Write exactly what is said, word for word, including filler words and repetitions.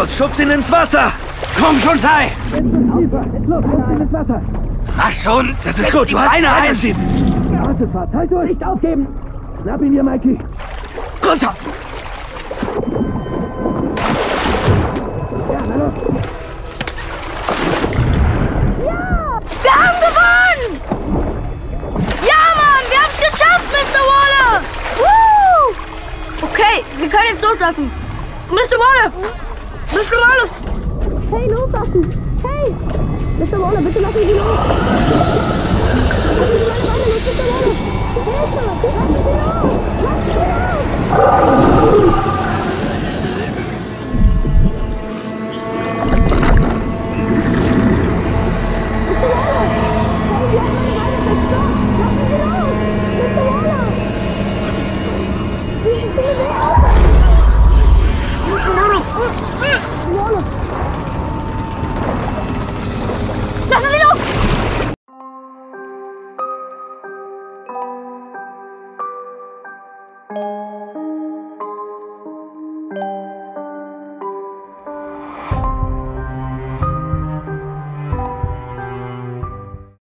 Los, schubst ihn ins Wasser! Komm schon, Tai! Los, schubst ihn ins Wasser! Ach schon, das ist gut, du hast eine Einsicht! Halt durch, nicht aufgeben! Schnapp ihn dir, Mikey! Runter! Ja, na los! Ja! Wir haben gewonnen! Ja, Mann, wir haben's geschafft, Mister Waller! Woo! Okay, wir können jetzt loslassen. Mister Waller! Mister Waller! Hey, loslassen! Hey! Mister Waller, bitte lass mich los! Mister Waller! Hilfe! Lass mich los! Lass mich los! Mister Waller! Hey, wir haben eine Weile verstanden! Lass mich los! Mister Waller! Mister Waller! Wie viel mehr? Lass uns ihn los!